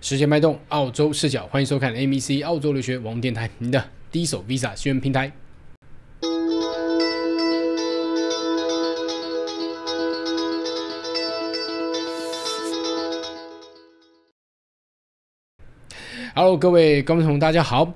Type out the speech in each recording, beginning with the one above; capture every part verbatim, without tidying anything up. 时间脉动，澳洲视角，欢迎收看 A M E C 澳洲留学网络电台，您的第一手 Visa 新闻平台。 Hello， 各位观众朋友，大家好。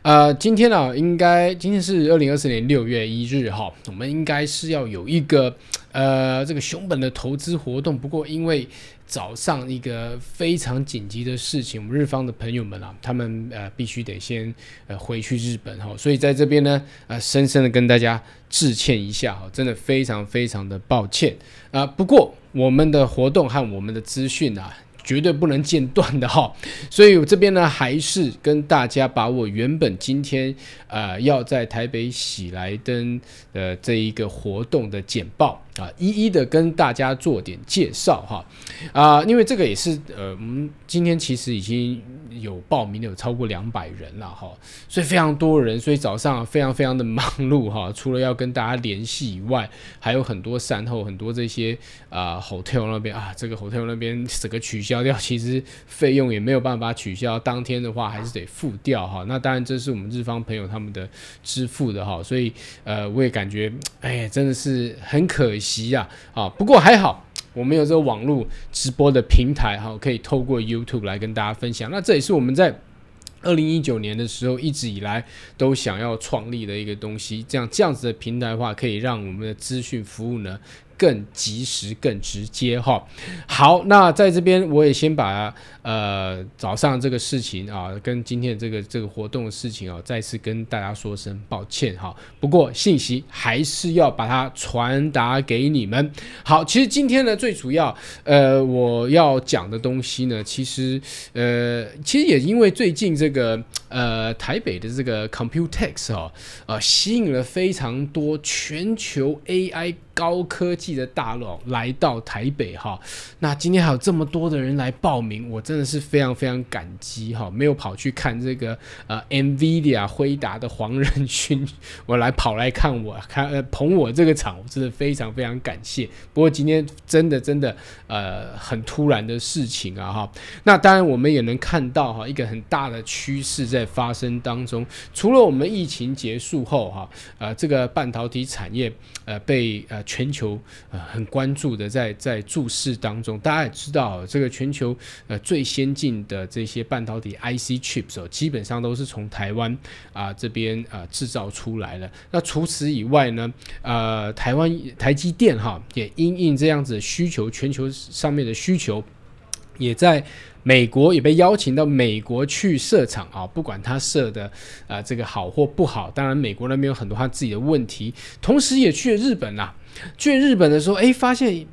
呃，今天呢、啊，应该今天是二零二四年六月一日哈，我们应该是要有一个呃这个熊本的投资活动。不过因为早上一个非常紧急的事情，我们日方的朋友们啊，他们呃必须得先呃回去日本哈、哦，所以在这边呢呃深深的跟大家致歉一下哈、哦，真的非常非常的抱歉啊、呃。不过我们的活动和我们的资讯啊。 绝对不能间断的哈，所以我这边呢还是跟大家把我原本今天呃要在台北喜来登的这一个活动的简报啊，一一的跟大家做点介绍哈啊，因为这个也是呃我们今天其实已经有报名的有超过两百人了哈，所以非常多人，所以早上非常非常的忙碌哈，除了要跟大家联系以外，还有很多善后，很多这些啊、呃、hotel 那边啊，这个 hotel 那边整个取消。 消掉，其实费用也没有办法取消，当天的话还是得付掉哈。那当然，这是我们日方朋友他们的支付的哈，所以呃，我也感觉哎，真的是很可惜呀啊。不过还好。 我们有这个网络直播的平台哈，可以透过 YouTube 来跟大家分享。那这也是我们在二零一九年的时候一直以来都想要创立的一个东西。这样这样子的平台的话，可以让我们的资讯服务呢更及时、更直接哈。好，那在这边我也先把呃早上这个事情啊，跟今天这个这个活动的事情啊，再次跟大家说声抱歉哈。不过信息还是要把它传达给你们。好，其实今天呢，最主要呃我要讲的东西呢，其实呃其实也因为最近这个呃台北的这个 Computex 哈、啊，呃吸引了非常多全球 A I 高科技的大佬来到台北哈，那今天还有这么多的人来报名，我真的是非常非常感激哈，没有跑去看这个呃 NVIDIA 辉达的黄仁勋，我来跑来看我看呃捧我这个场，我真的非常非常感谢。不过今天真的真的呃很突然的事情啊哈，那当然我们也能看到哈一个很大的趋势在发生当中，除了我们疫情结束后哈，呃这个半导体产业呃被呃。 全球呃很关注的在在注视当中，大家也知道这个全球呃最先进的这些半导体 I C chips 哦，基本上都是从台湾啊、呃、这边啊、呃、制造出来了。那除此以外呢，呃台湾台积电哈也因应这样子的需求，全球上面的需求也在。 美国也被邀请到美国去设厂啊，不管他设的啊、呃、这个好或不好，当然美国那边有很多他自己的问题，同时也去了日本啦、啊。去日本的时候，哎，发现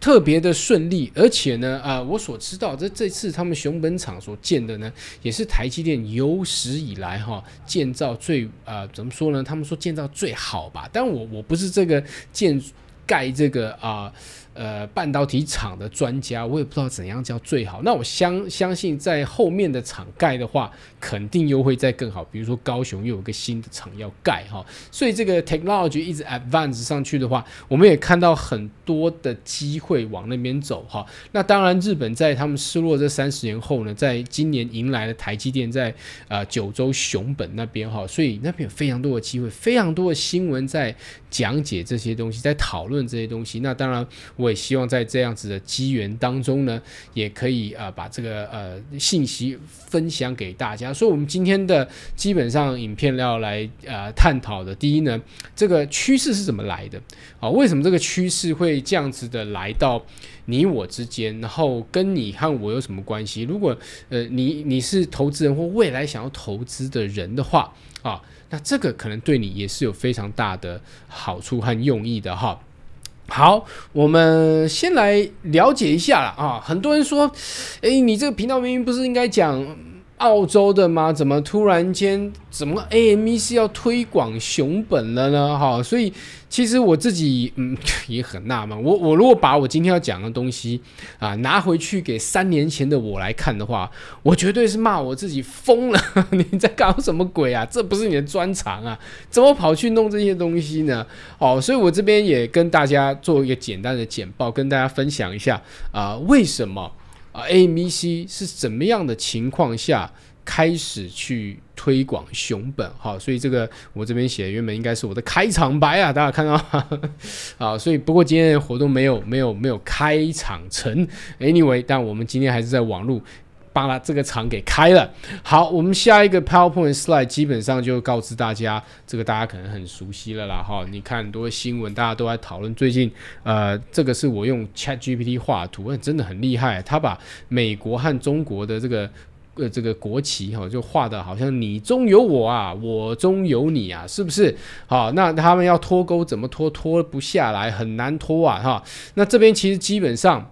特别的顺利，而且呢，啊、呃，我所知道这这次他们熊本厂所建的呢，也是台积电有史以来哈、哦、建造最啊、呃、怎么说呢？他们说建造最好吧，但我我不是这个建盖这个啊。呃 呃，半导体厂的专家，我也不知道怎样叫最好。那我相相信，在后面的厂盖的话，肯定又会再更好。比如说高雄又有个新的厂要盖哈、哦，所以这个 technology 一直 advance 上去的话，我们也看到很多的机会往那边走哈、哦。那当然，日本在他们失落这三十年后呢，在今年迎来了台积电在呃九州熊本那边哈、哦，所以那边有非常多的机会，非常多的新闻在讲解这些东西，在讨论这些东西。那当然我。 也希望在这样子的机缘当中呢，也可以啊、呃、把这个呃信息分享给大家。所以，我们今天的基本上影片要来呃探讨的，第一呢，这个趋势是怎么来的？啊、哦，为什么这个趋势会这样子的来到你我之间？然后跟你和我有什么关系？如果呃你你是投资人或未来想要投资的人的话啊、哦，那这个可能对你也是有非常大的好处和用意的哈。 好，我们先来了解一下啦啊！很多人说，哎，你这个频道明明不是应该讲澳洲的吗？怎么突然间怎么 A M E C 要推广熊本了呢？哈，所以其实我自己嗯也很纳闷，我我如果把我今天要讲的东西啊拿回去给三年前的我来看的话，我绝对是骂我自己疯了！你在搞什么鬼啊？这不是你的专长啊，怎么跑去弄这些东西呢？ 哦，所以我这边也跟大家做一个简单的简报，跟大家分享一下啊、呃，为什么啊 A M E C 是怎么样的情况下开始去推广熊本？好，所以这个我这边写原本应该是我的开场白啊，大家看到啊，所以不过今天的活动没有没有没有开场成 ，anyway， 但我们今天还是在网路。 把这个场给开了。好，我们下一个 PowerPoint slide 基本上就告知大家，这个大家可能很熟悉了啦哈。你看很多新闻，大家都在讨论最近，呃，这个是我用 Chat G P T 画图，真的很厉害，他把美国和中国的这个。 呃，这个国旗哈、哦，就画的好像你中有我啊，我中有你啊，是不是？好，那他们要脱钩怎么脱？脱不下来，很难脱啊哈。那这边其实基本上。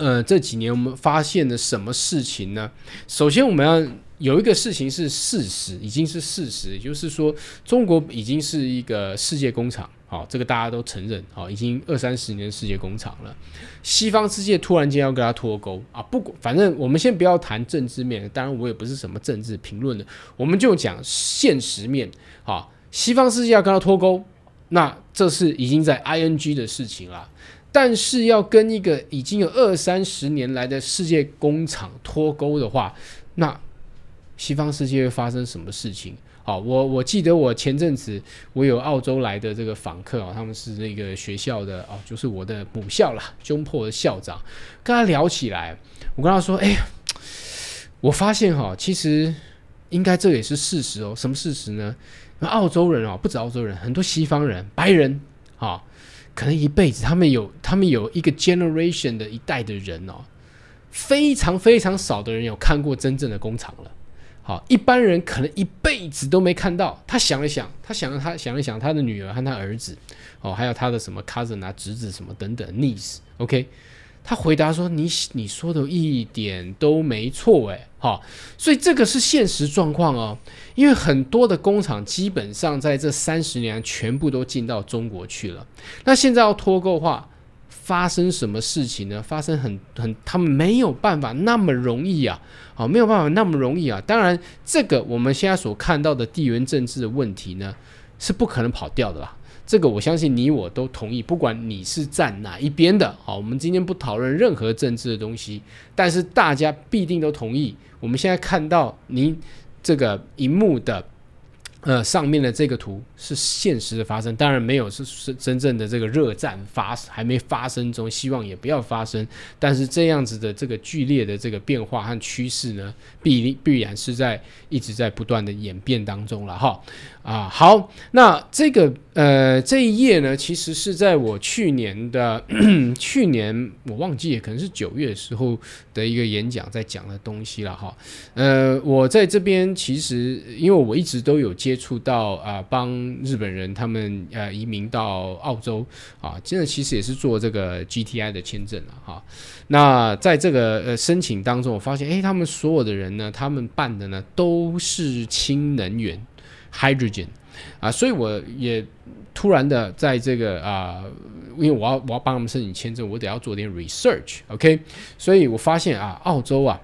呃，这几年我们发现了什么事情呢？首先，我们要有一个事情是事实，已经是事实，也就是说，中国已经是一个世界工厂，好、哦，这个大家都承认，好、哦，已经二三十年的世界工厂了。西方世界突然间要跟它脱钩啊，不管，反正我们先不要谈政治面，当然我也不是什么政治评论的，我们就讲现实面，好、哦，西方世界要跟它脱钩，那这是已经在 I N G 的事情了。 但是要跟一个已经有二三十年来的世界工厂脱钩的话，那西方世界会发生什么事情？好，我我记得我前阵子我有澳洲来的这个访客啊、哦，他们是那个学校的哦，就是我的母校啦，中破的校长，跟他聊起来，我跟他说，哎，我发现哈、哦，其实应该这也是事实哦，什么事实呢？澳洲人哦，不止澳洲人，很多西方人、白人啊。哦 可能一辈子，他们有他们有一个 generation 的一代的人哦，非常非常少的人有看过真正的工厂了。好，一般人可能一辈子都没看到。他想了想，他想了他想了想，他的女儿和他儿子，哦，还有他的什么 cousin 啊、侄子什么等等 niece，OK，、okay? 他回答说：“你你说的一点都没错，哎，好，所以这个是现实状况哦。因为很多的工厂基本上在这三十年全部都进到中国去了。那现在要脱钩的话，发生什么事情呢？发生很很，他们没有办法那么容易啊，好，没有办法那么容易啊。当然，这个我们现在所看到的地缘政治的问题呢，是不可能跑掉的啦。” 这个我相信你我都同意，不管你是站哪一边的，好，我们今天不讨论任何政治的东西，但是大家必定都同意。我们现在看到您这个荧幕的呃上面的这个图是现实的发生，当然没有是是真正的这个热战发还没发生中，希望也不要发生。但是这样子的这个剧烈的这个变化和趋势呢，必必然是在一直在不断的演变当中了哈。 啊，好，那这个呃这一页呢，其实是在我去年的去年我忘记，可能是九月时候的一个演讲在讲的东西了哈。呃，我在这边其实因为我一直都有接触到啊、呃，帮日本人他们呃移民到澳洲啊，真的其实也是做这个 G T I 的签证了哈。那在这个呃申请当中，我发现哎，他们所有的人呢，他们办的呢都是氢能源。 hydrogen 啊，所以我也突然的在这个啊、呃，因为我要我要帮他们申请签证，我得要做点 research，OK？ 所以我发现啊，澳洲啊，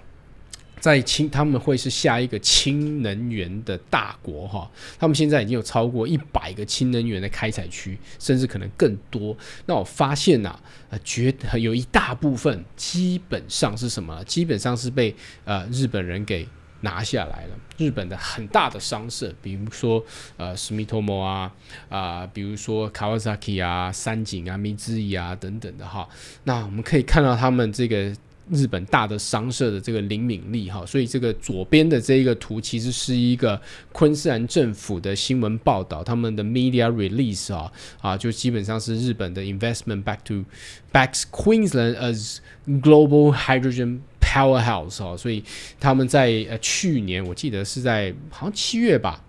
在氢他们会是下一个氢能源的大国哈、哦，他们现在已经有超过一百个氢能源的开采区，甚至可能更多。那我发现呐、啊，呃，绝有一大部分基本上是什么？基本上是被呃日本人给。 拿下来了，日本的很大的商社，比如说呃Sumitomo啊啊、呃，比如说 Kawasaki 啊、三井啊、Mitsubishi啊等等的哈。那我们可以看到他们这个日本大的商社的这个灵敏力哈，所以这个左边的这一个图其实是一个昆士兰政府的新闻报道，他们的 media release 啊啊，就基本上是日本的 investment back to backs Queensland as global hydrogen。 Powerhouse 哦，所以他们在呃去年我记得是在好像七月吧，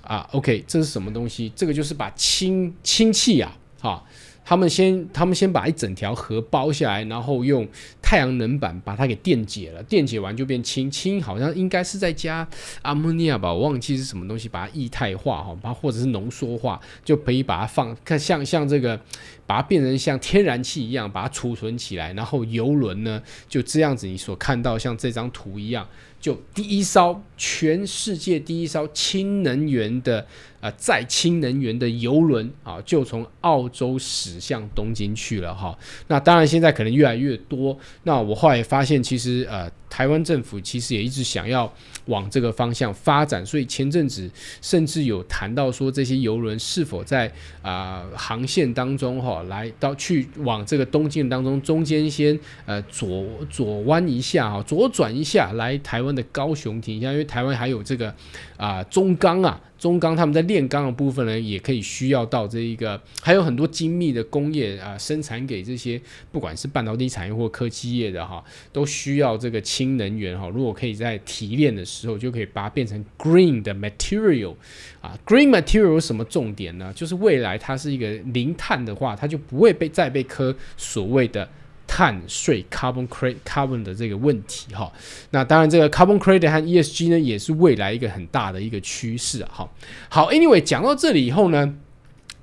啊 ，OK， 这是什么东西？这个就是把氢氢气啊，哈、啊，他们先他们先把一整条河包下来，然后用太阳能板把它给电解了，电解完就变氢，氢好像应该是在加阿莫尼亚吧，我忘记是什么东西，把它液态化哈，把它或者是浓缩化，就可以把它放看像像这个。 把它变成像天然气一样，把它储存起来，然后油轮呢就这样子，你所看到像这张图一样，就第一艘全世界第一艘氢能源的呃载氢能源的油轮啊，就从澳洲驶向东京去了哈。那当然现在可能越来越多。那我后来发现，其实呃台湾政府其实也一直想要往这个方向发展，所以前阵子甚至有谈到说，这些油轮是否在啊、呃、航线当中哈、哦，来到去往这个东京当中，中间先呃左左弯一下哈、哦，左转一下来台湾的高雄停一下，因为台湾还有这个啊、呃、中钢啊。中钢他们在炼钢的部分呢，也可以需要到这一个，还有很多精密的工业啊、呃，生产给这些不管是半导体产业或科技业的哈，都需要这个氢能源哈。如果可以在提炼的时候，就可以把它变成 green 的 material 啊 ，green material 有什么重点呢？就是未来它是一个零碳的话，它就不会被再被科所谓的。碳税 （carbon credit） carbon 的这个问题哈，那当然这个 carbon credit 和 E S G 呢，也是未来一个很大的一个趋势哈。好 ，anyway 讲到这里以后呢，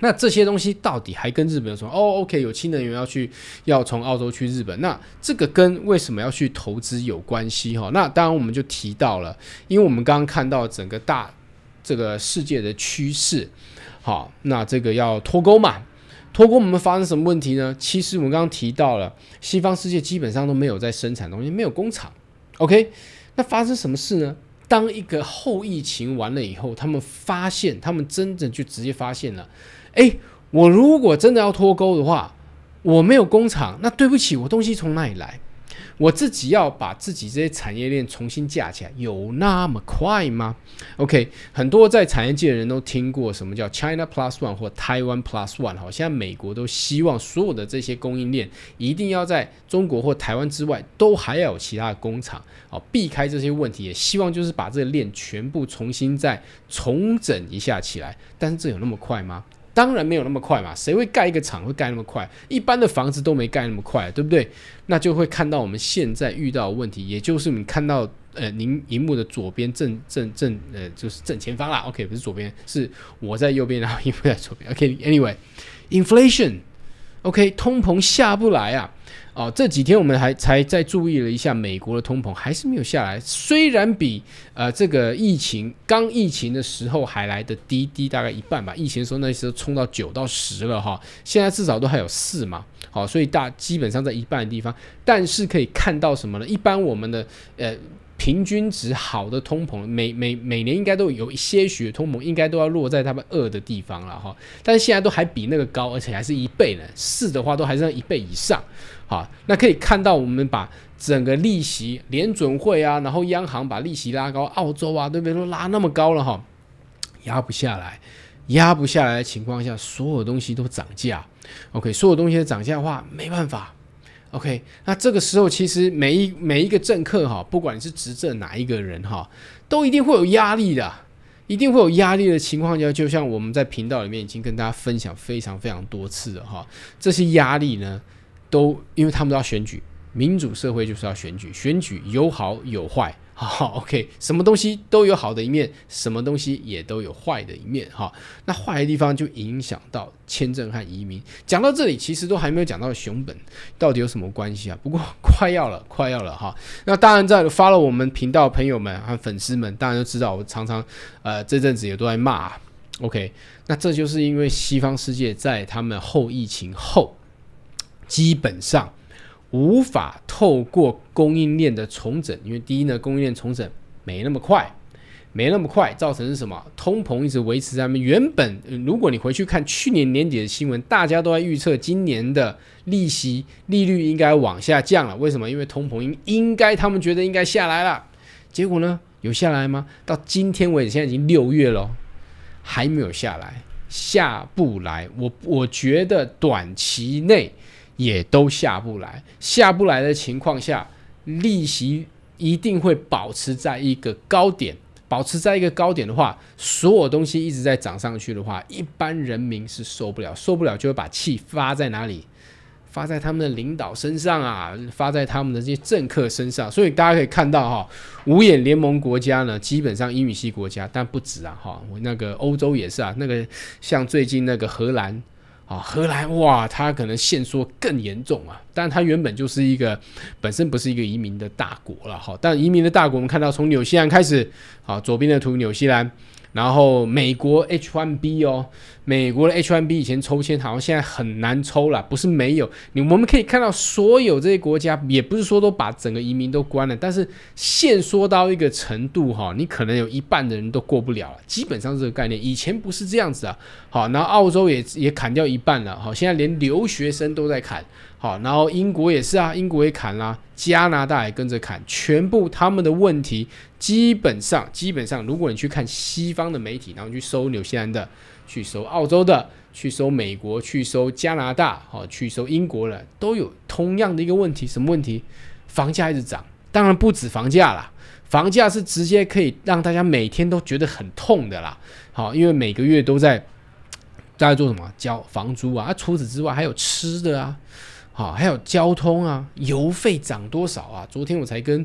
那这些东西到底还跟日本有什么？哦 ，OK， 有氢能源要去要从澳洲去日本，那这个跟为什么要去投资有关系哈？那当然我们就提到了，因为我们刚刚看到整个大这个世界的趋势，好，那这个要脱钩嘛。脱钩我们发生什么问题呢？其实我们刚刚提到了，西方世界基本上都没有在生产东西，没有工厂。OK， 那发生什么事呢？当一个后疫情完了以后，他们发现，他们真的就直接发现了，哎，我如果真的要脱钩的话，我没有工厂，那对不起，我东西从哪里来？我自己要把自己这些产业链重新架起来，有那么快吗 ？OK， 很多在产业界的人都听过什么叫 China Plus One 或 Taiwan Plus One， 好，现在美国都希望所有的这些供应链一定要在中国或台湾之外都还要有其他的工厂，好，避开这些问题，也希望就是把这个链全部重新再重整一下起来，但是这有那么快吗？当然没有那么快嘛，谁会盖一个厂会盖那么快？一般的房子都没盖那么快，对不对？那就会看到我们现在遇到的问题，也就是你看到呃您荧幕的左边正正正呃就是正前方啦 ，OK 不是左边，是我在右边，然后荧幕在左边 ，OK，Anyway，inflation，OK， 通膨下不来啊。哦，这几天我们还才再注意了一下美国的通膨，还是没有下来。虽然比呃这个疫情刚疫情的时候还来的低低大概一半吧，疫情的时候那时候冲到九到十了哈，现在至少都还有四嘛，好、哦，所以大基本上在一半的地方。但是可以看到什么呢？一般我们的呃平均值好的通膨，每每每年应该都有一些许的通膨，应该都要落在他们二的地方了哈、哦。但是现在都还比那个高，而且还是一倍呢。四的话都还是一倍以上。好，那可以看到，我们把整个利息，联准会啊，然后央行把利息拉高，澳洲啊，对不对？都拉那么高了哈，压不下来，压不下来的情况下，所有东西都涨价。OK， 所有东西都涨价的话，没办法。OK， 那这个时候其实每一每一个政客哈，不管你是执政哪一个人哈，都一定会有压力的。一定会有压力的情况下，就像我们在频道里面已经跟大家分享非常非常多次了哈，这些压力呢。都因为他们都要选举，民主社会就是要选举，选举有好有坏，好 ，OK， 什么东西都有好的一面，什么东西也都有坏的一面，哈，那坏的地方就影响到签证和移民。讲到这里，其实都还没有讲到熊本到底有什么关系啊？不过快要了，快要了哈。那当然，在 follow 我们频道的朋友们和粉丝们，当然都知道我常常呃这阵子也都在骂、啊、，OK， 那这就是因为西方世界在他们后疫情后。基本上无法透过供应链的重整，因为第一呢，供应链重整没那么快，没那么快，造成是什么？通膨一直维持在那边。原本、呃、如果你回去看去年年底的新闻，大家都在预测今年的利息利率应该往下降了。为什么？因为通膨应应该他们觉得应该下来了。结果呢，有下来吗？到今天为止，现在已经六月了，还没有下来，下不来。我我觉得短期内。也都下不来，下不来的情况下，利息一定会保持在一个高点，保持在一个高点的话，所有东西一直在涨上去的话，一般人民是受不了，受不了就会把气发在哪里？发在他们的领导身上啊，发在他们的这些政客身上。所以大家可以看到哈，五眼联盟国家呢，基本上英语系国家，但不止啊哈，我那个欧洲也是啊，那个像最近那个荷兰。啊，荷兰哇，它可能限缩更严重啊！但它原本就是一个本身不是一个移民的大国了哈。但移民的大国，我们看到从纽西兰开始，啊，左边的图纽西兰，然后美国 H 一 B 哦，美国的 H 一 B 以前抽签好像现在很难抽了，不是没有。你我们可以看到，所有这些国家也不是说都把整个移民都关了，但是限缩到一个程度哈、哦，你可能有一半的人都过不了了，基本上是这个概念。以前不是这样子啊，好，然后澳洲也也砍掉一半了，好，现在连留学生都在砍。 好，然后英国也是啊，英国也砍啦、啊，加拿大也跟着砍，全部他们的问题基本上基本上，如果你去看西方的媒体，然后去搜纽西兰的，去搜澳洲的，去搜美国，去搜加拿大，好、哦，去搜英国了，都有同样的一个问题，什么问题？房价一直涨，当然不止房价啦，房价是直接可以让大家每天都觉得很痛的啦，好、哦，因为每个月都在大家做什么交房租啊，啊除此之外还有吃的啊。 好，还有交通啊，油费涨多少啊？昨天我才跟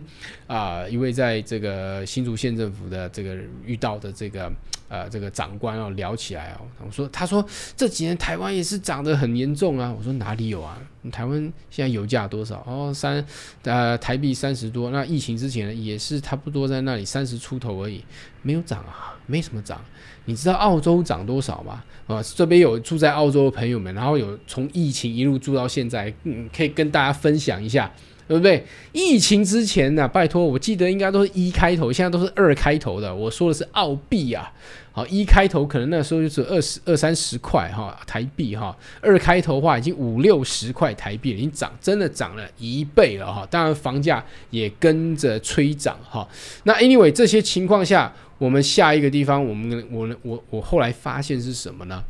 啊、呃、一位在这个新竹县政府的这个遇到的这个呃这个长官哦聊起来哦，我说他说这几年台湾也是涨得很严重啊，我说哪里有啊？台湾现在油价多少？哦三呃台币三十多，那疫情之前呢也是差不多在那里三十出头而已，没有涨啊，没什么涨。 你知道澳洲涨多少吗？啊、呃，这边有住在澳洲的朋友们，然后有从疫情一路住到现在，嗯，可以跟大家分享一下，对不对？疫情之前呢、啊，拜托，我记得应该都是一开头，现在都是二开头的。我说的是澳币啊，好，一开头可能那时候就是二十二三十块哈台币哈，二开头的话已经五六十块台币了，已经涨，真的涨了一倍了哈。当然房价也跟着催涨哈。那 anyway 这些情况下。 我们下一个地方，我们我我我后来发现是什么呢？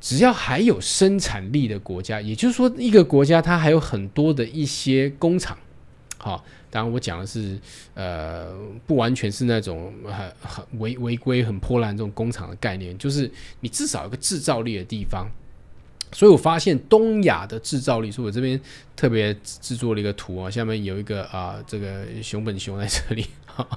只要还有生产力的国家，也就是说，一个国家它还有很多的一些工厂，好、哦，当然我讲的是呃，不完全是那种很很违违规、很破烂这种工厂的概念，就是你至少有个制造力的地方。 所以我发现东亚的制造力，所以我这边特别制作了一个图啊，下面有一个啊、呃，这个熊本熊在这里。呵呵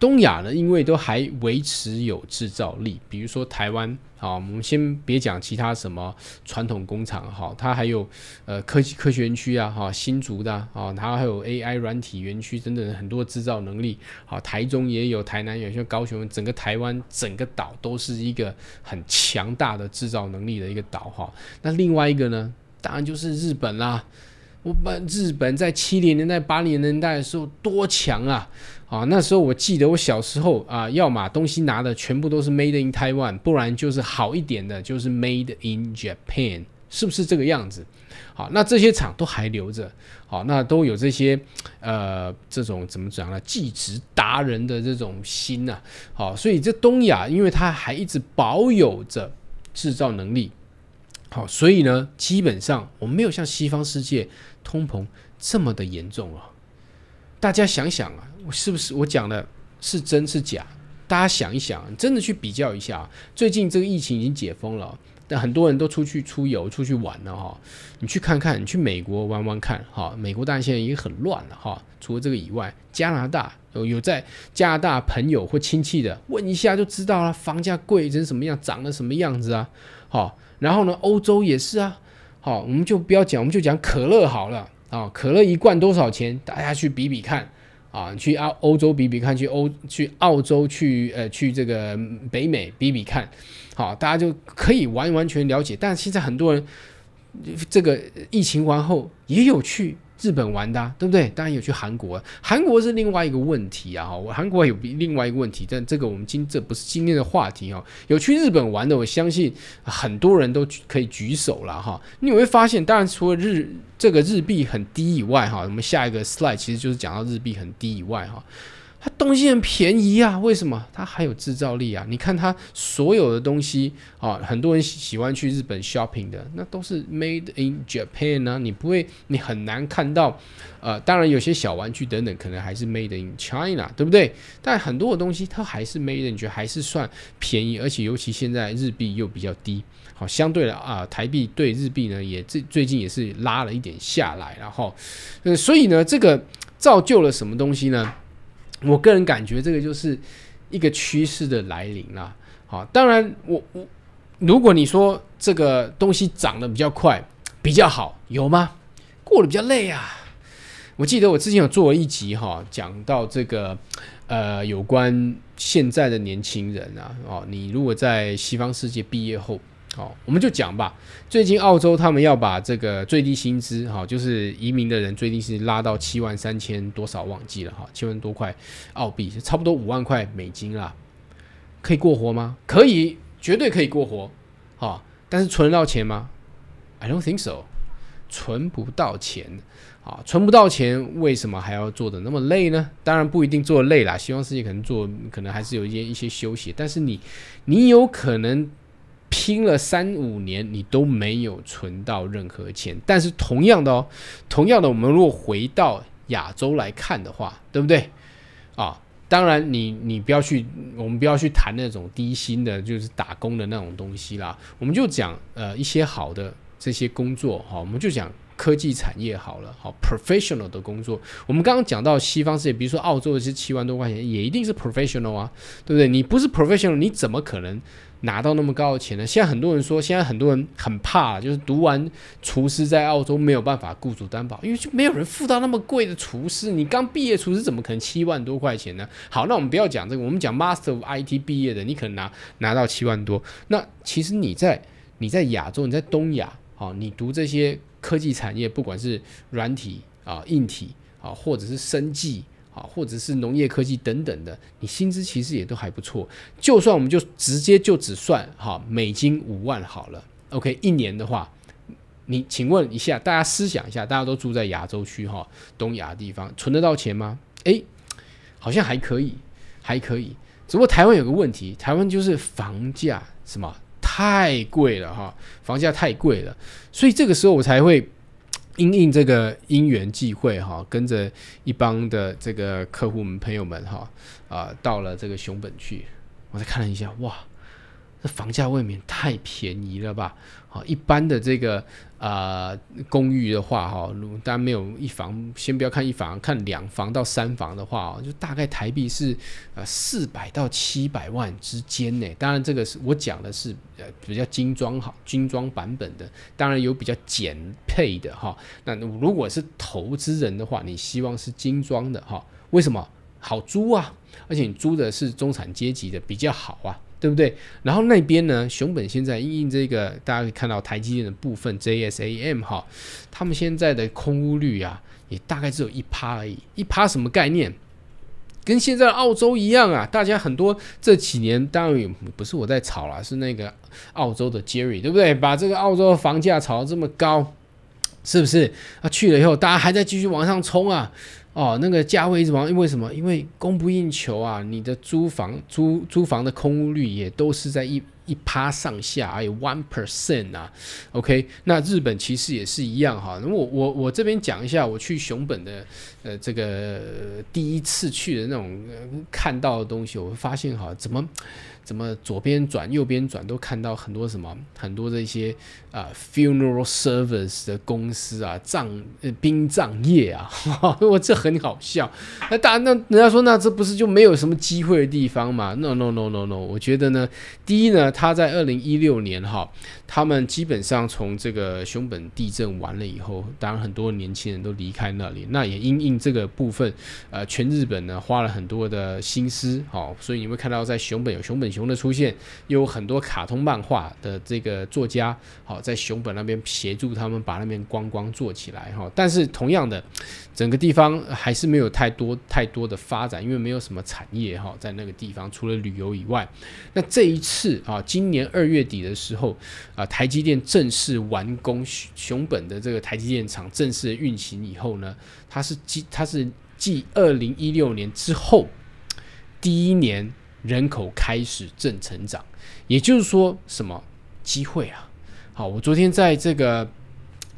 东亚呢，因为都还维持有制造力，比如说台湾啊，我们先别讲其他什么传统工厂哈，它还有呃科技科学园区啊，哈新竹的啊，然后还有 A I 软体园区等等很多制造能力。好，台中也有，台南有，像高雄，整个台湾整个岛都是一个很强大的制造能力的一个岛哈。 那另外一个呢，当然就是日本啦。我把日本在七零年代、八零年代的时候多强啊！啊，那时候我记得我小时候啊，要嘛东西拿的全部都是 Made in Taiwan， 不然就是好一点的，就是 Made in Japan， 是不是这个样子？好，那这些厂都还留着，好，那都有这些呃这种怎么讲呢？技职达人的这种心啊，好，所以这东亚因为它还一直保有着制造能力。 好，所以呢，基本上我们没有像西方世界通膨这么的严重啊。大家想想啊，我是不是我讲的是真是假？大家想一想，你真的去比较一下、啊。最近这个疫情已经解封了，但很多人都出去出游、出去玩了哈、哦。你去看看，你去美国玩玩看哈、哦。美国当然现在也很乱了哈、哦。除了这个以外，加拿大有有在加拿大朋友或亲戚的问一下就知道了，房价贵成什么样，涨了什么样子啊？好、哦。 然后呢，欧洲也是啊，好、哦，我们就不要讲，我们就讲可乐好了啊、哦，可乐一罐多少钱？大家去比比看啊，你去澳欧洲比比看，去欧去澳洲去呃去这个北美比比看，好、哦，大家就可以完完全了解。但现在很多人这个疫情完后也有去日本玩的、啊，对不对？当然有去韩国，韩国是另外一个问题啊，我韩国有另外一个问题，但这个我们今这不是今天的话题哦。有去日本玩的，我相信很多人都可以举手了哈。你会发现，当然除了日这个日币很低以外哈，我们下一个 slide 其实就是讲到日币很低以外哈，它东西很便宜啊，为什么？它还有制造力啊！你看它所有的东西啊，很多人喜欢去日本 shopping 的，那都是 made in Japan 啊，你不会，你很难看到。呃，当然有些小玩具等等，可能还是 made in China， 对不对？但很多的东西它还是 made in， 还是算便宜，而且尤其现在日币又比较低，好，相对的啊、呃，台币对日币呢也最最近也是拉了一点下来，然后，呃，所以呢，这个造就了什么东西呢？ 我个人感觉这个就是一个趋势的来临啦。好，当然我我如果你说这个东西涨得比较快比较好，有吗？过得比较累啊，我记得我之前有做了一集哈、哦，讲到这个呃有关现在的年轻人啊，哦，你如果在西方世界毕业后，哦，我们就讲吧，最近澳洲他们要把这个最低薪资哈、哦，就是移民的人最低薪资拉到七万三千多少忘记了哈、哦，七万多块澳币，差不多五万块美金啦，可以过活吗？可以，绝对可以过活，哈、哦，但是存得到钱吗 ？I don't think so。 存不到钱啊，存不到钱，为什么还要做的那么累呢？当然不一定做累啦，西方世界可能做，可能还是有一些一些休息，但是你，你有可能拼了三五年，你都没有存到任何钱。但是同样的哦，同样的，我们如果回到亚洲来看的话，对不对啊？ 当然你，你你不要去，我们不要去谈那种低薪的，就是打工的那种东西啦。我们就讲呃一些好的这些工作哈、哦，我们就讲科技产业好了，好、哦、professional 的工作。我们刚刚讲到西方世界，比如说澳洲的是七万多块钱，也一定是 professional 啊，对不对？你不是 professional， 你怎么可能拿到那么高的钱呢？现在很多人说，现在很多人很怕，就是读完厨师在澳洲没有办法雇主担保，因为就没有人付到那么贵的厨师。你刚毕业厨师怎么可能七万多块钱呢？好，那我们不要讲这个，我们讲 Master of I T 毕业的，你可能拿拿到七万多。那其实你在你在亚洲，你在东亚，好、哦，你读这些科技产业，不管是软体啊、硬体啊，或者是生技。 啊，或者是农业科技等等的，你薪资其实也都还不错。就算我们就直接就只算哈美金五万好了 ，OK， 一年的话，你请问一下，大家思想一下，大家都住在亚洲区哈，东亚地方存得到钱吗？哎，好像还可以，还可以。只不过台湾有个问题，台湾就是房价什么太贵了哈，房价太贵了，所以这个时候我才会。 因应这个因缘际会哈，跟着一帮的这个客户们朋友们哈啊、呃，到了这个熊本去，我再看了一下，哇，这房价未免太便宜了吧？啊，一般的这个啊、呃、公寓的话哈，当然没有一房，先不要看一房，看两房到三房的话，就大概台币是呃四百到七百万之间呢。当然这个是我讲的是。 呃，比较精装好，精装版本的，当然有比较简配的哈。那如果是投资人的话，你希望是精装的哈？为什么？好租啊，而且你租的是中产阶级的比较好啊，对不对？然后那边呢，熊本现在因应这个，大家可以看到台积电的部分 J S A M 哈，他们现在的空屋率啊，也大概只有一趴而已，一趴什么概念？ 跟现在的澳洲一样啊，大家很多这几年当然也不是我在炒啦，是那个澳洲的 Jerry 对不对？把这个澳洲的房价炒到这么高，是不是？啊，去了以后大家还在继续往上冲啊，哦，那个价位一直往，因为什么？因为供不应求啊，你的租房租租房的空屋率也都是在一一趴上下，还有 one percent 啊 ，OK， 那日本其实也是一样哈。那我我我这边讲一下，我去熊本的呃这个第一次去的那种、呃、看到的东西，我发现哈，怎么怎么左边转右边转都看到很多什么很多这些啊、呃、funeral service 的公司啊，葬呃殡葬业啊，我这很好笑。那大那人家说那这不是就没有什么机会的地方嘛 ？No no no no no， 我觉得呢，第一呢。 他在二零一六年哈，他们基本上从这个熊本地震完了以后，当然很多年轻人都离开那里。那也因应这个部分，呃，全日本呢花了很多的心思，好、哦，所以你会看到在熊本有熊本熊的出现，又有很多卡通漫画的这个作家，好、哦，在熊本那边协助他们把那边光光做起来哈、哦。但是同样的，整个地方还是没有太多太多的发展，因为没有什么产业哈、哦，在那个地方除了旅游以外，那这一次啊。哦 今年二月底的时候，啊、呃，台积电正式完工熊本的这个台积电厂正式运行以后呢，它是继它是继二零一六年之后第一年人口开始正成长，也就是说什么机会啊？好，我昨天在这个。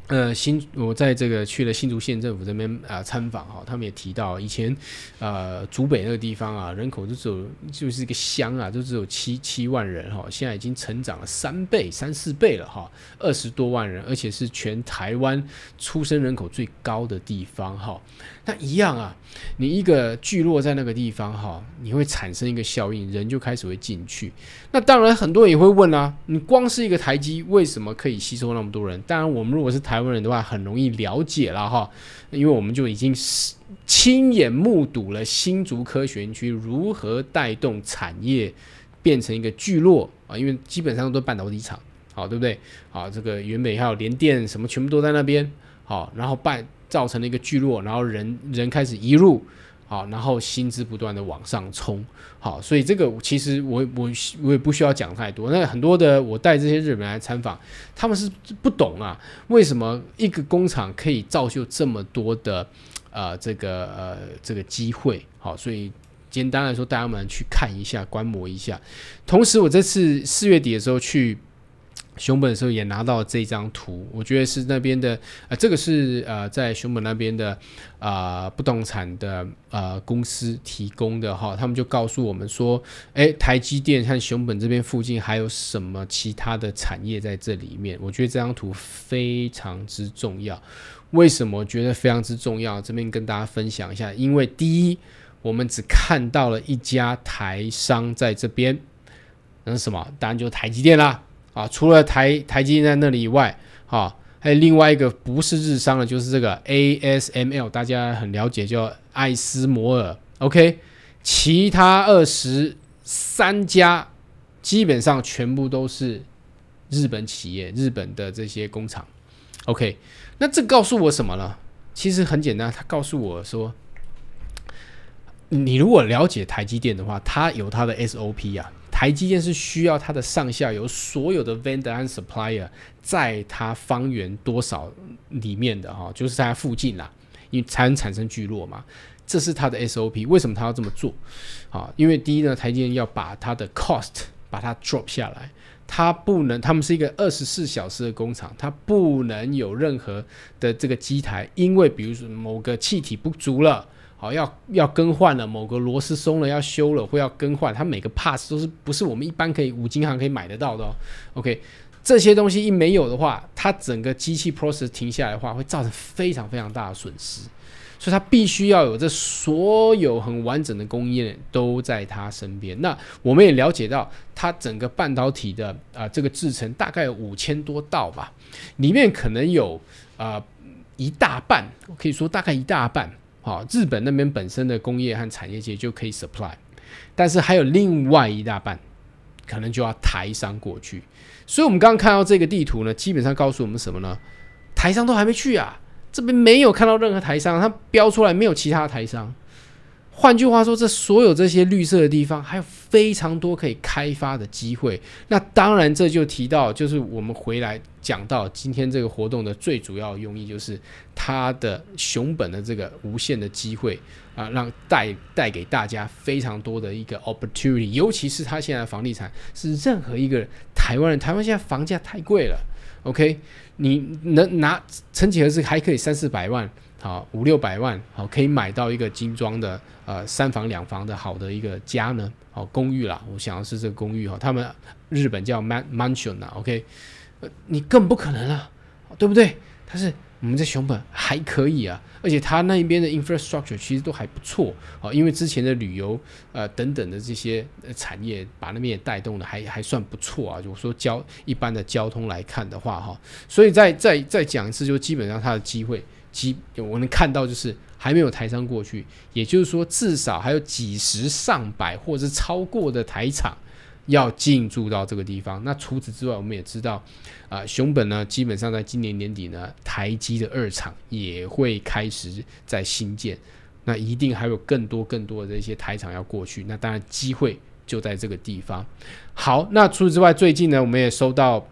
呃，新我在这个去了新竹县政府这边啊、呃、参访哈、哦，他们也提到以前呃竹北那个地方啊，人口就只有就是一个乡啊，就只有七七万人哈、哦，现在已经成长了三倍三四倍了哈、哦，二十多万人，而且是全台湾出生人口最高的地方哈、哦。但一样啊，你一个聚落在那个地方哈，你会产生一个效应，人就开始会进去。那当然，很多人也会问啊，你光是一个台积，为什么可以吸收那么多人？当然，我们如果是台湾人的话，很容易了解了哈，因为我们就已经亲眼目睹了新竹科学园区如何带动产业变成一个聚落啊，因为基本上都是半导体厂，好对不对？好，这个原本还有联电什么，全部都在那边。好，然后半。造成了一个聚落，然后人人开始移入，好，然后薪资不断的往上冲，好，所以这个其实我我我也不需要讲太多。那很多的我带这些日本人来参访，他们是不懂啊，为什么一个工厂可以造就这么多的呃这个呃这个机会，好，所以。简单来说，大家们去看一下，观摩一下。同时，我这次四月底的时候去。熊本的时候也拿到这张图，我觉得是那边的，呃，这个是呃在熊本那边的呃不动产的呃公司提供的哈，他们就告诉我们说，哎，台积电和熊本这边附近还有什么其他的产业在这里面？我觉得这张图非常之重要。为什么觉得非常之重要？这边跟大家分享一下，因为第一，我们只看到了一家台商在这边，那是什么？当然就是台积电啦。啊，除了台台积电在那里以外，啊，还有另外一个不是日商的，就是这个 A S M L， 大家很了解，叫艾斯摩尔。OK， 其他二十三家基本上全部都是日本企业，日本的这些工厂。OK， 那这告诉我什么呢？其实很简单，他告诉我说，你如果了解台积电的话，它有它的 S O P 啊。台积电是需要它的上下游所有的 vendor 和 supplier 在它方圆多少里面的哈，就是在它附近啦，因为才能产生聚落嘛。这是它的 S O P， 为什么它要这么做？啊，因为第一呢，台积电要把它的 cost 把它 drop 下来，它不能，他们是一个二十四小时的工厂，它不能有任何的这个机台，因为比如说某个气体不足了。好，要要更换了，某个螺丝松了，要修了，或要更换，它每个 parts 都是不是我们一般可以五金行可以买得到的哦。OK， 这些东西一没有的话，它整个机器 process 停下来的话，会造成非常非常大的损失，所以它必须要有这所有很完整的供应链都在它身边。那我们也了解到，它整个半导体的啊、呃、这个制程大概有五千多道吧，里面可能有啊、呃、一大半，我可以说大概一大半。好，日本那边本身的工业和产业界就可以 supply， 但是还有另外一大半，可能就要台商过去。所以，我们刚刚看到这个地图呢，基本上告诉我们什么呢？台商都还没去啊，这边没有看到任何台商，它标出来没有其他台商。换句话说，这所有这些绿色的地方，还有非常多可以开发的机会。那当然，这就提到，就是我们回来讲到今天这个活动的最主要用意就是。它的熊本的这个无限的机会啊，让带带给大家非常多的一个 opportunity， 尤其是它现在的房地产是任何一个台湾人，台湾现在房价太贵了 ，OK， 你能拿曾几何时还可以三四百万，好五六百万，好可以买到一个精装的呃三房两房的好的一个家呢，好公寓啦，我想要是这个公寓哈，他们日本叫 mansion 啦 ，OK， 你更不可能啦，对不对？但是。我们在熊本还可以啊，而且它那边的 infrastructure 其实都还不错啊，因为之前的旅游呃等等的这些产业把那边也带动的还还算不错啊。如果说交一般的交通来看的话哈，所以再再再讲一次，就基本上它的机会，基我能看到就是还没有台商过去，也就是说至少还有几十上百或者超过的台厂。要进驻到这个地方。那除此之外，我们也知道，啊、呃，熊本呢，基本上在今年年底呢，台积的二厂也会开始在新建，那一定还有更多更多的一些台厂要过去。那当然机会就在这个地方。好，那除此之外，最近呢，我们也收到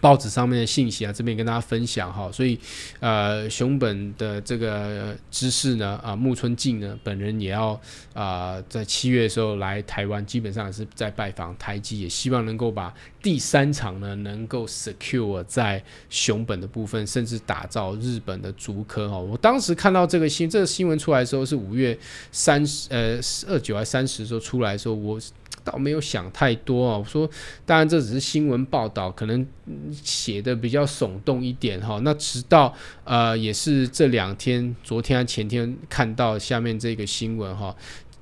报纸上面的信息啊，这边跟大家分享哈。所以，呃，熊本的这个知识呢，啊、呃，木村敬呢本人也要啊、呃，在七月的时候来台湾，基本上是在拜访台积，也希望能够把第三厂呢能够 secure 在熊本的部分，甚至打造日本的竹科哈。我当时看到这个新这个新闻出来的时候，是五月三十呃二九还三十时候出来的时候，我倒没有想太多啊、哦。我说，当然这只是新闻报道，可能写的比较耸动一点哈、哦。那直到呃，也是这两天，昨天、啊、前天看到下面这个新闻哈、哦，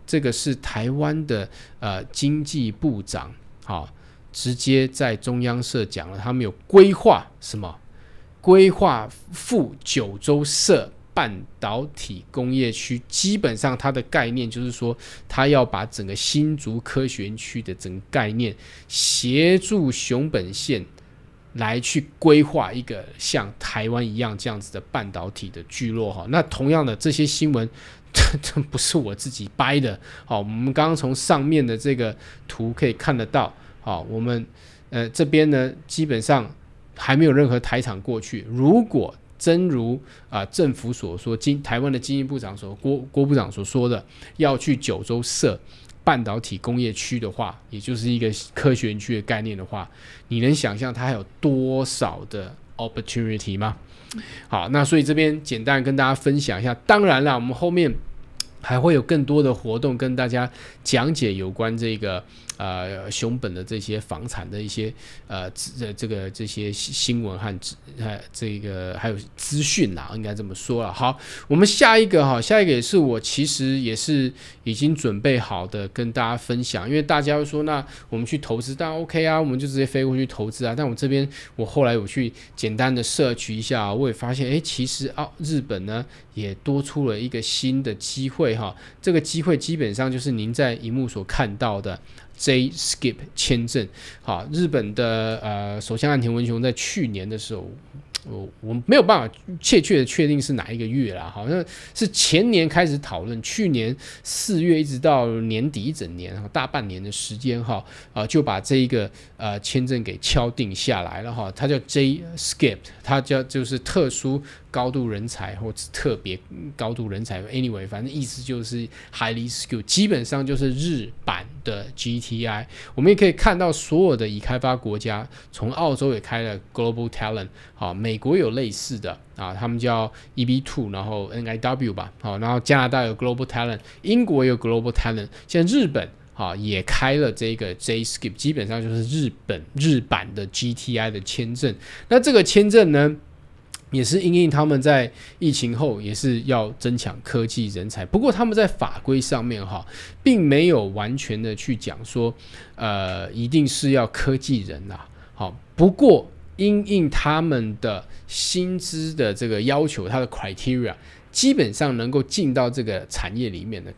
这个是台湾的呃经济部长哈、哦，直接在中央社讲了，他们有规划什么？规划赴九州设半导体工业区，基本上它的概念就是说，它要把整个新竹科学园区的整个概念，协助熊本县来去规划一个像台湾一样这样子的半导体的聚落哈。那同样的，这些新闻这不是我自己掰的，好，我们刚刚从上面的这个图可以看得到，好，我们呃这边呢基本上还没有任何台厂过去。如果真如啊、呃、政府所说，经台湾的经济部长所郭郭部长所说的，要去九州设半导体工业区的话，也就是一个科学园区的概念的话，你能想象它还有多少的 opportunity 吗？好，那所以这边简单跟大家分享一下。当然啦，我们后面还会有更多的活动跟大家讲解有关这个呃熊本的这些房产的一些呃这这个这些新闻和呃这个还有资讯啦，应该这么说啦。好，我们下一个哈，下一个也是我其实也是已经准备好的跟大家分享，因为大家会说那我们去投资，当然 OK 啊，我们就直接飞过去投资啊。但我这边我后来我去简单的 search 一下，我也发现哎，其实啊日本呢也多出了一个新的机会。哈，这个机会基本上就是您在荧幕所看到的 J-Skip 签证。好，日本的呃首相岸田文雄在去年的时候，我我没有办法确切的确定是哪一个月啦，好像是前年开始讨论，去年四月一直到年底一整年，大半年的时间哈，啊、呃、就把这一个呃签证给敲定下来了哈，它叫 J-Skip， 它叫就是特殊高度人才或特别高度人才 ，anyway 反正意思就是 highly skilled， 基本上就是日版的 G T I。我们也可以看到所有的已开发国家，从澳洲也开了 Global Talent， 好美。美国有类似的啊，他们叫 E B Two， 然后 N I W 吧，好，然后加拿大有 Global Talent， 英国有 Global Talent， 现在日本啊也开了这个 J-Skip， 基本上就是日本日版的 G T I 的签证。那这个签证呢，也是因应他们在疫情后也是要增强科技人才，不过他们在法规上面哈，并没有完全的去讲说，呃，一定是要科技人啦，好，不过。因应他们的薪资的这个要求，他的 criteria 基本上能够进到这个产业里面的，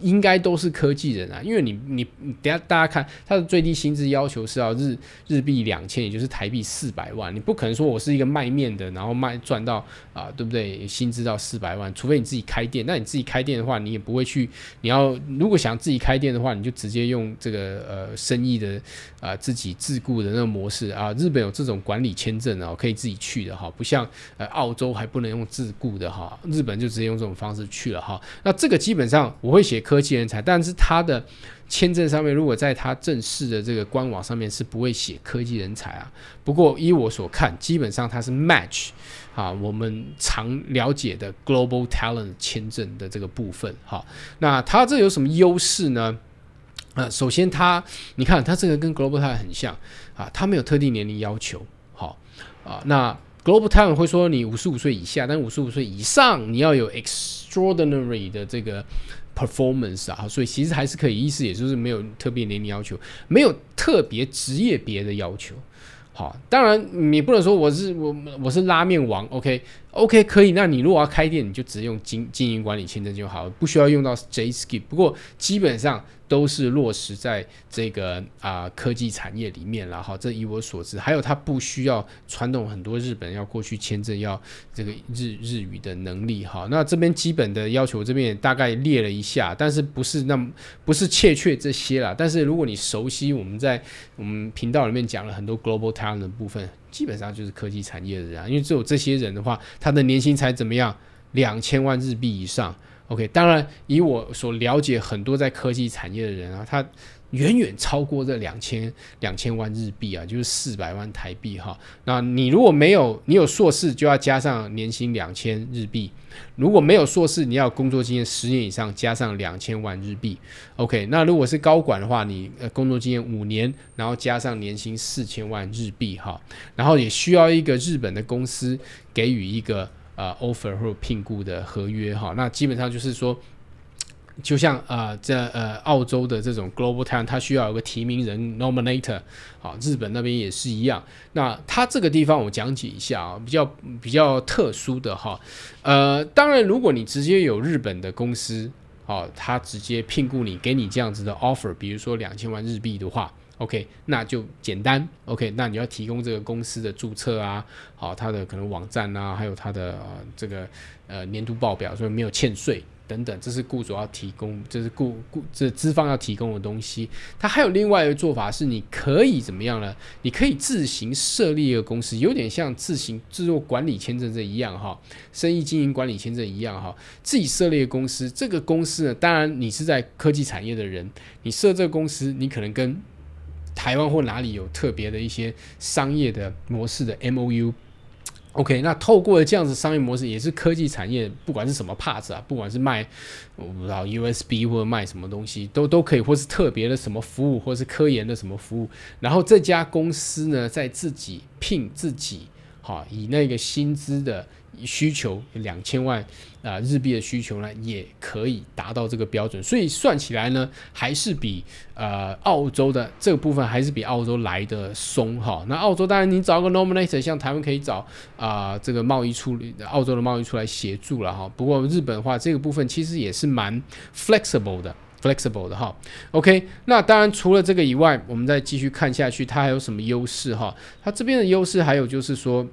应该都是科技人啊，因为你你等下大家看他的最低薪资要求是要日日币两千，也就是台币四百万，你不可能说我是一个卖面的，然后卖赚到啊、呃，对不对？薪资到四百万，除非你自己开店。那你自己开店的话，你也不会去，你要如果想自己开店的话，你就直接用这个呃生意的啊、呃、自己自雇的那个模式啊、呃。日本有这种管理签证啊、哦，可以自己去的哈，不像呃澳洲还不能用自雇的哈，日本就直接用这种方式去了哈。那这个基本上我会写科技人才，但是他的签证上面，如果在他正式的这个官网上面是不会写科技人才啊。不过依我所看，基本上他是 match 啊，我们常了解的 Global Talent 签证的这个部分。好，那他这有什么优势呢？呃，首先他，你看他这个跟 Global Talent 很像啊，他没有特定年龄要求。好啊，那。Global Talent 会说你五十五岁以下，但五十五岁以上你要有 extraordinary 的这个 performance 啊，所以其实还是可以，意思也就是没有特别年龄要求，没有特别职业别的要求。好，当然你不能说我是我我是拉面王 ，OK OK 可以，那你如果要开店，你就只用经经营管理签证就好，不需要用到 J-Skip。不过基本上都是落实在这个啊、呃、科技产业里面了。好，这以我所知，还有它不需要传统很多日本要过去签证要这个日日语的能力。好，那这边基本的要求这边也大概列了一下，但是不是那么不是确切这些啦。但是如果你熟悉我们在我们频道里面讲了很多 Global Talent。的部分基本上就是科技产业的人、啊，因为只有这些人的话，他的年薪才怎么样？两千万日币以上。OK， 当然以我所了解，很多在科技产业的人啊，他远远超过这两千两千万日币啊，就是四百万台币哈。那你如果没有，你有硕士就要加上年薪两千日币；如果没有硕士，你要工作经验十年以上加上两千万日币。OK， 那如果是高管的话，你呃工作经验五年，然后加上年薪四千万日币哈。然后也需要一个日本的公司给予一个呃 offer 或聘雇的合约哈。那基本上就是说。 就像呃，这呃，澳洲的这种 Global Talent， 它需要有个提名人 （nominator）， 好，日本那边也是一样。那它这个地方我讲解一下啊，比较比较特殊的哈。呃，当然，如果你直接有日本的公司，哦，它直接聘雇你，给你这样子的 offer， 比如说两千万日币的话。 OK， 那就简单。OK， 那你要提供这个公司的注册啊，好，它的可能网站啊，还有它的、呃、这个呃年度报表，所以没有欠税等等，这是雇主要提供，这是雇雇这资方要提供的东西。它还有另外一个做法是，你可以怎么样呢？你可以自行设立一个公司，有点像自行制作管理签证这一样哈，生意经营管理签证一样哈，自己设立一个公司。这个公司呢，当然你是在科技产业的人，你设这个公司，你可能跟 台湾或哪里有特别的一些商业的模式的 M O U，OK， 那透过这样子商业模式，也是科技产业，不管是什么 parts 啊，不管是卖我不知道 U S B 或者卖什么东西，都都可以，或是特别的什么服务，或是科研的什么服务。然后这家公司呢，在自己聘自己，好，以那个薪资的需求两千万啊、呃、日币的需求呢，也可以达到这个标准。所以算起来呢，还是比。 呃，澳洲的这个部分还是比澳洲来的松哈。那澳洲当然你找个 nominator， 像台湾可以找啊、呃、这个贸易处，澳洲的贸易处来协助了哈。不过日本的话，这个部分其实也是蛮 flexible 的 ，flexible 的哈。OK， 那当然除了这个以外，我们再继续看下去，它还有什么优势哈？它这边的优势还有就是说，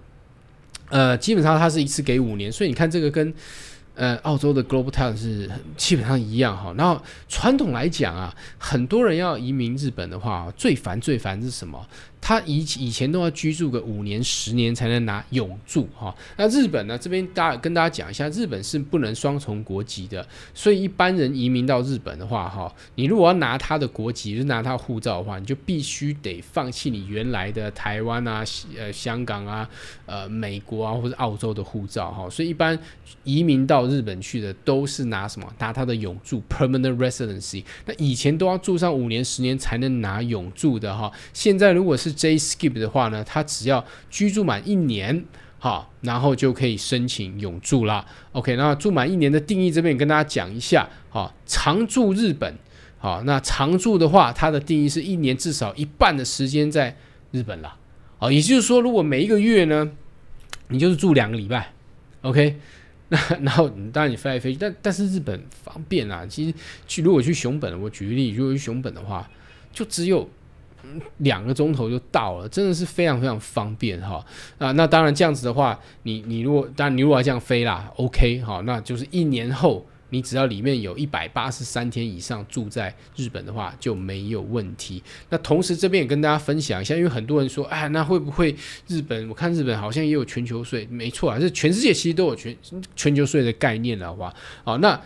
呃，基本上它是一次给五年，所以你看这个跟。 呃，澳洲的 Global Talent 是基本上一样哈。然后传统来讲啊，很多人要移民日本的话，最烦最烦是什么？他以以前都要居住个五年、十年才能拿永住哈。那日本呢，这边大跟大家讲一下，日本是不能双重国籍的，所以一般人移民到日本的话哈，你如果要拿他的国籍，就是拿他护照的话，你就必须得放弃你原来的台湾啊、呃香港啊、呃美国啊或者澳洲的护照哈。所以一般移民到 到日本去的都是拿什么？拿他的永住 （permanent residency）。那以前都要住上五年、十年才能拿永住的哈。现在如果是 J-Skip 的话呢，他只要居住满一年，哈，然后就可以申请永住啦。OK， 那住满一年的定义这边也跟大家讲一下，哈，常住日本，好，那常住的话，它的定义是一年至少一半的时间在日本啦。哦，也就是说，如果每一个月呢，你就是住两个礼拜 ，OK。 那然后当然你飞来飞去，但但是日本方便啊。其实去如果去熊本，我举个例，如果去熊本的话，就只有两个钟头就到了，真的是非常非常方便哈。啊，那当然这样子的话，你你如果当然你如果要这样飞啦 ，OK 哈，那就是一年后。 你只要里面有一百八十三天以上住在日本的话，就没有问题。那同时这边也跟大家分享一下，因为很多人说，哎，那会不会日本？我看日本好像也有全球税，没错啊，是全世界其实都有全全球税的概念了，好不好？好，那。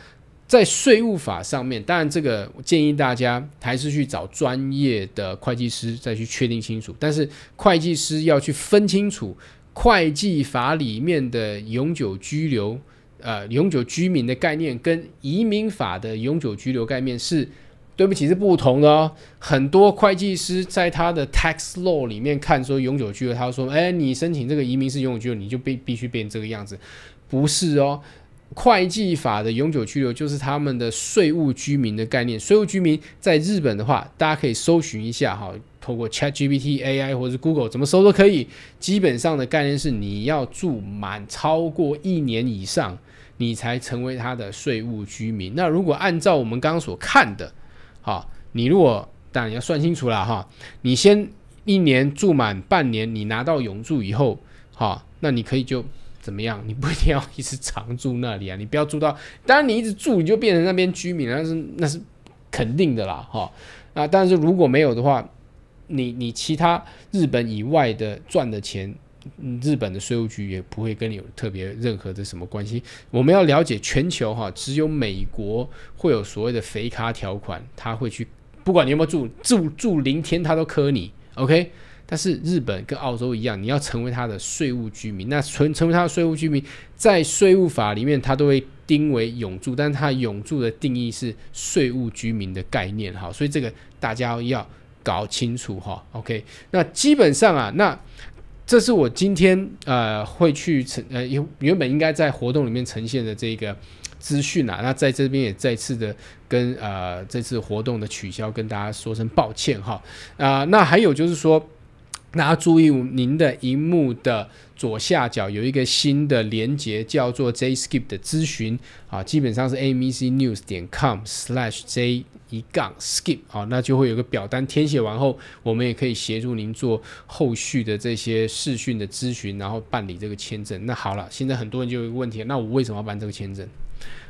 在税务法上面，当然这个我建议大家还是去找专业的会计师再去确定清楚。但是会计师要去分清楚会计法里面的永久居留。 呃，永久居民的概念跟移民法的永久居留概念是，对不起，是不同的哦。很多会计师在他的 tax law 里面看说永久居留，他说，哎，你申请这个移民是永久居留，你就必必须变这个样子，不是哦。会计法的永久居留就是他们的税务居民的概念。税务居民在日本的话，大家可以搜寻一下哈。 透过 Chat G P T、A I 或者 Google 怎么搜都可以。基本上的概念是，你要住满超过一年以上，你才成为他的税务居民。那如果按照我们刚刚所看的，好，你如果当然你要算清楚啦哈，你先一年住满半年，你拿到永住以后，好，那你可以就怎么样？你不一定要一直常住那里啊，你不要住到，当然你一直住你就变成那边居民了，那是那是肯定的啦哈。那但是如果没有的话， 你你其他日本以外的赚的钱，日本的税务局也不会跟你有特别任何的什么关系。我们要了解全球哈，只有美国会有所谓的肥咖条款，他会去不管你有没有住住住零天，他都磕你 ，OK。但是日本跟澳洲一样，你要成为他的税务居民。那成成为他的税务居民，在税务法里面，他都会定为永住，但是他永住的定义是税务居民的概念哈，所以这个大家要搞清楚哈。OK， 那基本上啊，那这是我今天呃会去呈呃原本应该在活动里面呈现的这个资讯啊，那在这边也再次的跟呃这次活动的取消跟大家说声抱歉哈啊、呃。那还有就是说。大家注意，您的荧幕的左下角有一个新的连接，叫做 J-Skip 的咨询啊，基本上是 A M E C news 点 com slash J 一杠 skip 啊，那就会有个表单填写完后，我们也可以协助您做后续的这些视讯的咨询，然后办理这个签证。那好了，现在很多人就有一个问题，那我为什么要办这个签证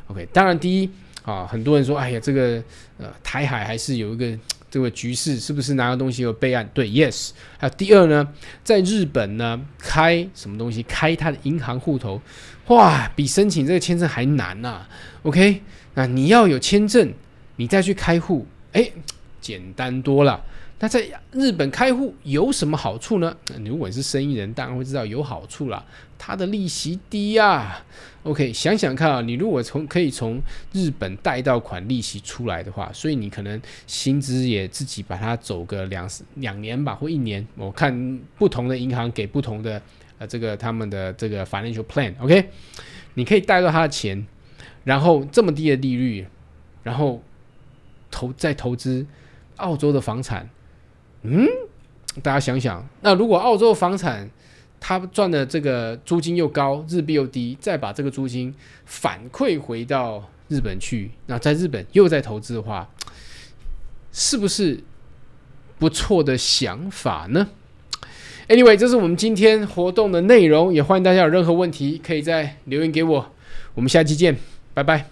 ？OK， 当然第一啊，很多人说，哎呀，这个呃台海还是有一个。这个局势是不是拿个东西有备案？对 ，yes。还有第二呢，在日本呢开什么东西？开他的银行户头，哇，比申请这个签证还难呐、啊。OK， 那你要有签证，你再去开户，哎，简单多了。那在日本开户有什么好处呢？如果你是生意人，当然会知道有好处啦。它的利息低啊。OK， 想想看啊，你如果从可以从日本贷到款利息出来的话，所以你可能薪资也自己把它走个两两年吧，或一年。我看不同的银行给不同的呃这个他们的这个 financial plan。OK， 你可以贷到他的钱，然后这么低的利率，然后投再投资澳洲的房产。嗯，大家想想，那如果澳洲房产它赚的这个租金又高，日币又低，再把这个租金反馈回到日本去，那在日本又在投资的话，是不是不错的想法呢 ？Anyway， 这是我们今天活动的内容，也欢迎大家有任何问题可以再留言给我，我们下期见，拜拜。